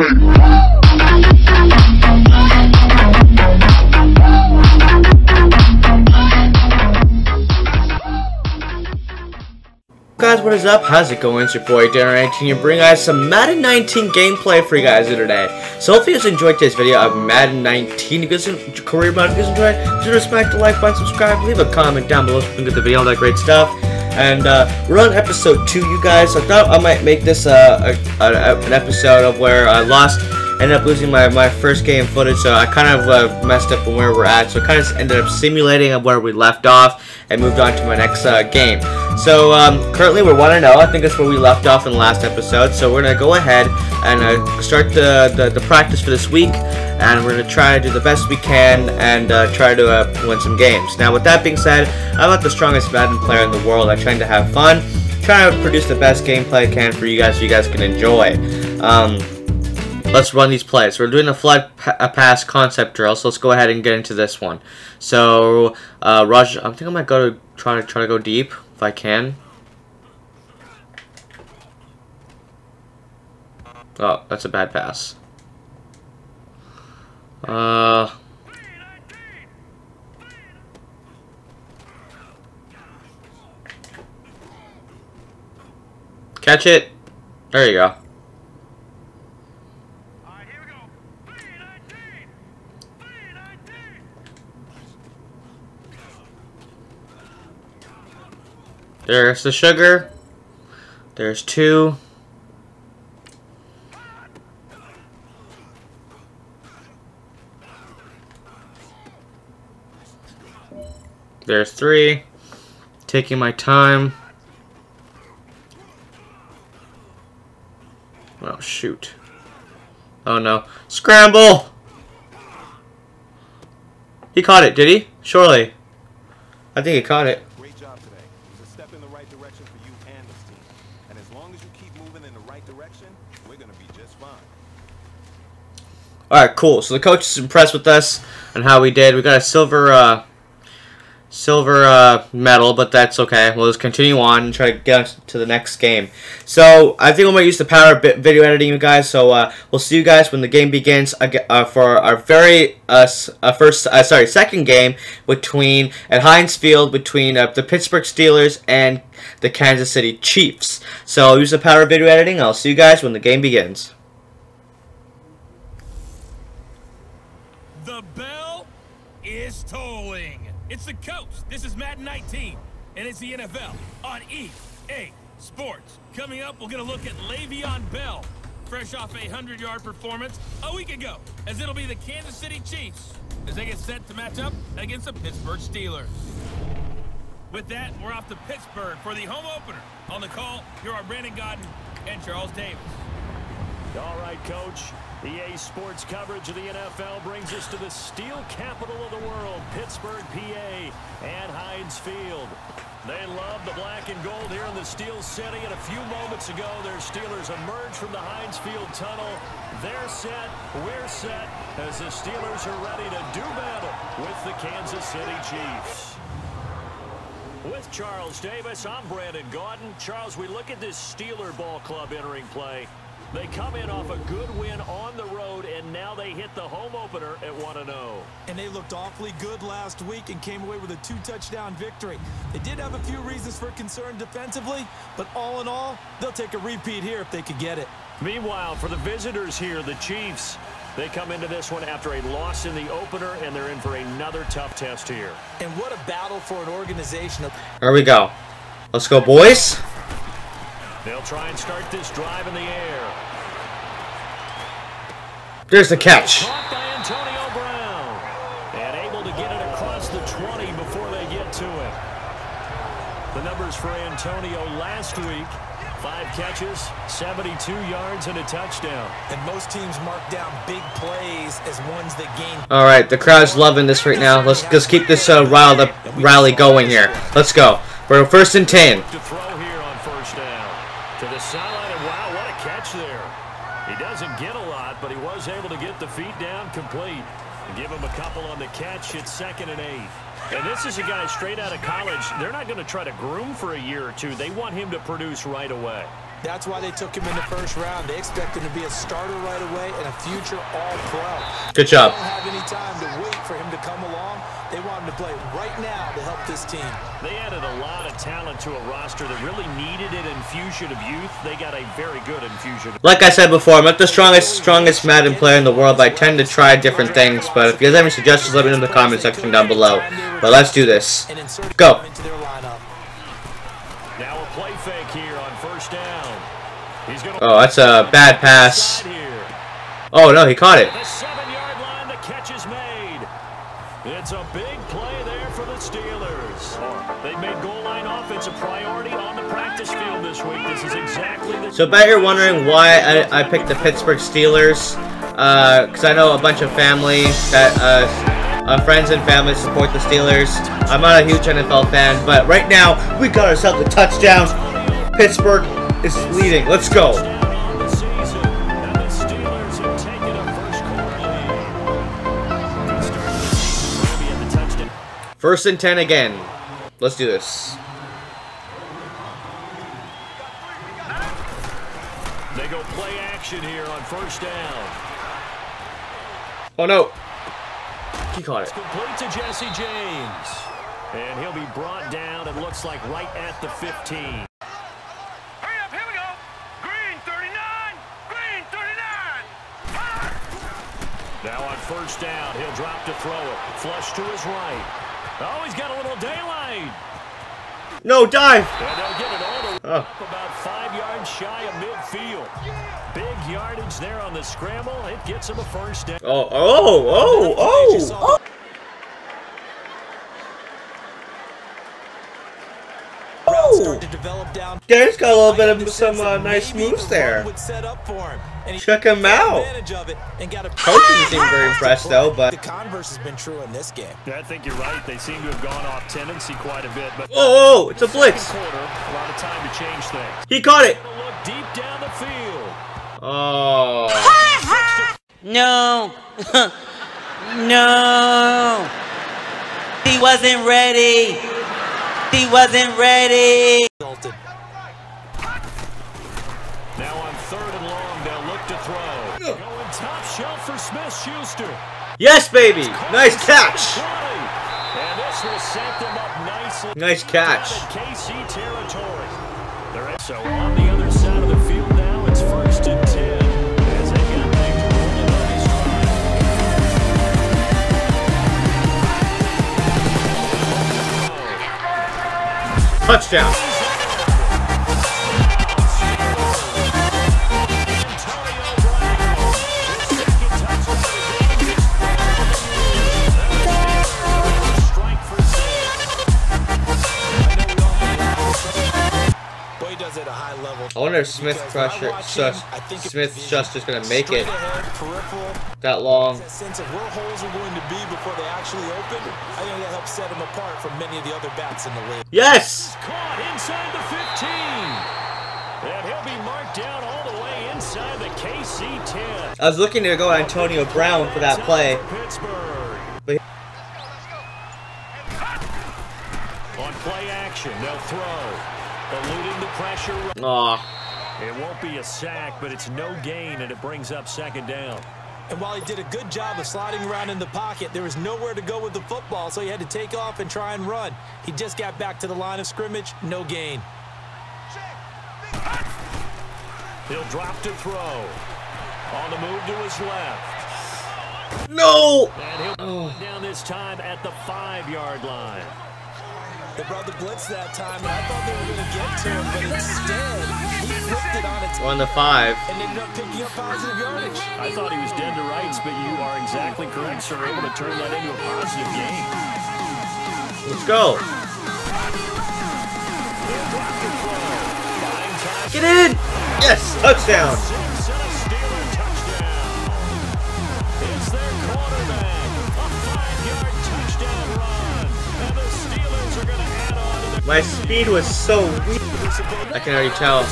Guys, what is up? How's it going? It's your boy Darren, and you bring guys some Madden 19 gameplay for you guys today. So hopefully you guys enjoyed today's video of Madden 19. If you guys enjoyed career mode, if you guys enjoyed, consider smack the like button, subscribe, leave a comment down below so we can get the video, all that great stuff. And we're on episode 2, you guys. So I thought I might make this an episode of where I ended up losing my first game footage, so I kind of messed up on where we're at. So I kind of ended up simulating of where we left off and moved on to my next game. So currently we're 1-0. I think that's where we left off in the last episode. So we're gonna go ahead and start the practice for this week, and we're gonna try to do the best we can and try to win some games. Now, with that being said, I'm not the strongest Madden player in the world. I'm trying to have fun, trying to produce the best gameplay I can for you guys, so you guys can enjoy. Let's run these plays. We're doing a flood pass concept drill, so let's go ahead and get into this one. So, Raj, I think I might go to try to go deep if I can. Oh, that's a bad pass. Catch it. There you go. There's the sugar. There's 2. There's 3. Taking my time. Oh, shoot. Oh, no. Scramble! He caught it, did he? Surely. I think he caught it. Alright, cool. So the coach is impressed with us and how we did. We got a silver medal, but that's okay. We'll just continue on and try to get on to the next game. So I think we might use the power of video editing, you guys. So we'll see you guys when the game begins for our very second game between at Heinz Field between the Pittsburgh Steelers and the Kansas City Chiefs. So use the power of video editing. I'll see you guys when the game begins. The bell is tolling. It's the coach. This is Madden 19, and it's the NFL on EA Sports. Coming up, we'll get a look at Le'Veon Bell, fresh off a 100-yard performance a week ago, as it'll be the Kansas City Chiefs as they get set to match up against the Pittsburgh Steelers. With that, we're off to Pittsburgh for the home opener. On the call, here are Brandon Gaudin and Charles Davis. All right, Coach. EA Sports coverage of the NFL brings us to the steel capital of the world, Pittsburgh, PA, and Heinz Field. They love the black and gold here in the Steel City, and a few moments ago, their Steelers emerged from the Heinz Field tunnel. They're set, we're set, as the Steelers are ready to do battle with the Kansas City Chiefs. With Charles Davis, I'm Brandon Gordon. Charles, we look at this Steeler ball club entering play. They come in off a good win on the road, and now they hit the home opener at 1-0. And they looked awfully good last week and came away with a 2-touchdown victory. They did have a few reasons for concern defensively, but all in all, they'll take a repeat here if they could get it. Meanwhile, for the visitors here, the Chiefs, they come into this one after a loss in the opener, and they're in for another tough test here. And what a battle for an organization. There we go. Let's go, boys. They'll try and start this drive in the air. There's the catch. Caught by Antonio Brown. And able to get it across the 20 before they get to it. The numbers for Antonio last week. 5 catches, 72 yards, and a touchdown. And most teams mark down big plays as ones that gain. All right, the crowd's loving this right now. Let's just keep this rally going here. Let's go. We're 1st and 10. Complete and give him a couple on the catch. It's 2nd and 8, and this is a guy straight out of college. They're not going to try to groom for a year or two. They want him to produce right away. That's why they took him in the first round. They expect him to be a starter right away and a future All-Pro. Good job. They don't have any time to wait for him to come along. They want him to play right now to help this team. They added a lot of talent to a roster that really needed an infusion of youth. They got a very good infusion. Like I said before, I'm not the strongest Madden player in the world. I tend to try different things, but if you guys have any suggestions, let me know in the comment section down below. But let's do this. Go. Now a play fake here on first down. He's gonna oh, that's a bad pass. Oh no, he caught it. The 7-yard line, the catch is made. It's a big play there for the Steelers. They made goal line offense a priority on the practice field this week. This is exactly the so. Bet you're wondering why I picked the Pittsburgh Steelers, because I know a bunch of family that friends and family support the Steelers. I'm not a huge NFL fan, but right now, we got ourselves a touchdown. Pittsburgh is leading. Let's go. First and 10 again. Let's do this. They go play action here on first down. Oh, no. He caught it. Complete to Jesse James. And he'll be brought down, it looks like, right at the 15. Hurry up, here we go. Green 39. Green 39. Ah! Now on first down, he'll drop to throw it. Flush to his right. Oh, he's got a little daylight. No, dive. And they'll get it all to up about 5 yards shy of midfield. Yeah. Big yardage there on the scramble. It gets him a first down. Oh. Start to develop down. Yeah, he's got a little bit of some nice moves there. Check him out. Coaching seemed very impressed though, but the converse has been true in this game. Yeah, I think you're right. They seem to have gone off tendency quite a bit, but oh, it's a blitz. A lot of time to change things. He caught it. Look deep down the field. Oh. No. No. He wasn't ready. He wasn't ready. Now on third and long, they'll look to throw. Going top shelf for Smith-Schuster. Yes, baby. Nice catch. And this will set them up nicely. Nice catch. KC territory. They're so on the other side of the field now. It's first and 10. Touchdown. I wonder if Smith-Schuster's going to make it that long. That sense of where holes are going to be before they actually open, I think that helps set him apart from many of the other bats in the league. Yes! Caught inside the 15. And he'll be marked down all the way inside the KC 10. I was looking to go Antonio Brown for that play. But on play action, they'll throw. Eluding the pressure. Aww. It won't be a sack, but it's no gain, and it brings up second down. And while he did a good job of sliding around in the pocket, there was nowhere to go with the football, so he had to take off and try and run. He just got back to the line of scrimmage, no gain. He'll drop to throw. On the move to his left. No! And he'll go down this time at the 5-yard line. They brought the blitz that time, and I thought they were going to get to him, but instead, he flipped it on its own. On the 5. And ended up picking up positive yardage. I thought he was dead to rights, but you are exactly correct, sir. Able to turn that into a positive game. Let's go. Get in! Yes! Touchdown! My speed was so weak. I can already tell.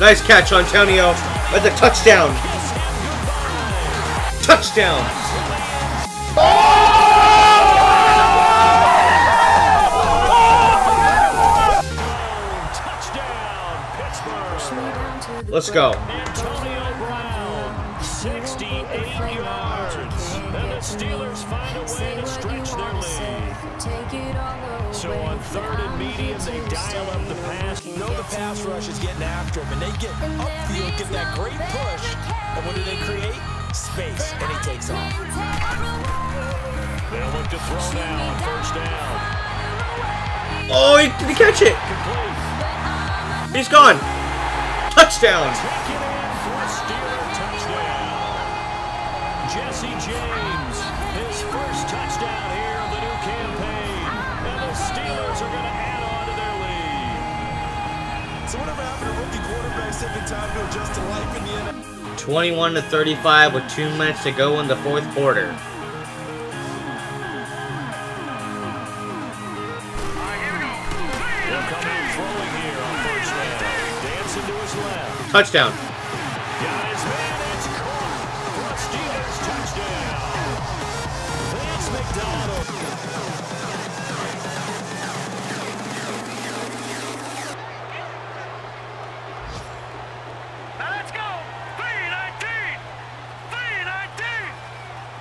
Nice catch, Antonio. That's a touchdown. Touchdown. Let's go. Antonio Brown, 68 yards. And the Steelers find a way to stretch their lead. So on third and medium, they dial up the pass. You know the pass rush is getting after them, and they get upfield, get that great push. And what do they create? Space, and he takes off. They look to throw now, first down. Oh, he didn't catch it. He's gone. Touchdown. Jesse James, his first touchdown here of the new campaign. And the Steelers are going to add on to their lead. So whatever happened to rookie quarterbacks taking time to adjust to life in the NFL? 21-35 with 2 minutes to go in the fourth quarter. Touchdown. Guys, man, it's caught. For Steelers, touchdown. Vance McDonald. Now let's go. 3-19. 3-19.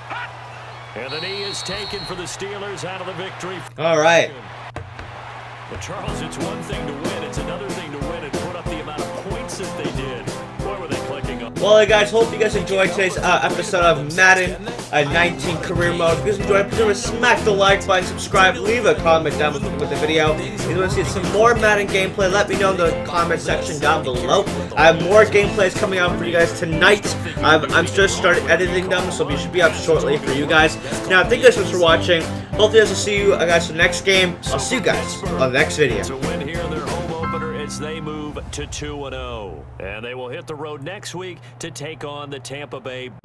Hot. And the knee is taken for the Steelers out of the victory. All right. But Charles, it's one thing to win. It's another thing to win and put up the amount of points that they did. Boy, were they clicking up. Well, guys, hope you guys enjoyed today's episode of Madden 19 Career Mode. If you guys enjoyed, please remember to smack the like button, subscribe, leave a comment down with the video. If you want to see some more Madden gameplay, let me know in the comment section down below. I have more gameplays coming out for you guys tonight. I'm just started editing them, so we should be up shortly for you guys. Now, thank you guys so much for watching. Hopefully, I will see you guys for the next game. I'll see you guys on the next video. To win here their home opener as they move to 2-0. And they will hit the road next week to take on the Tampa Bay Buccaneers.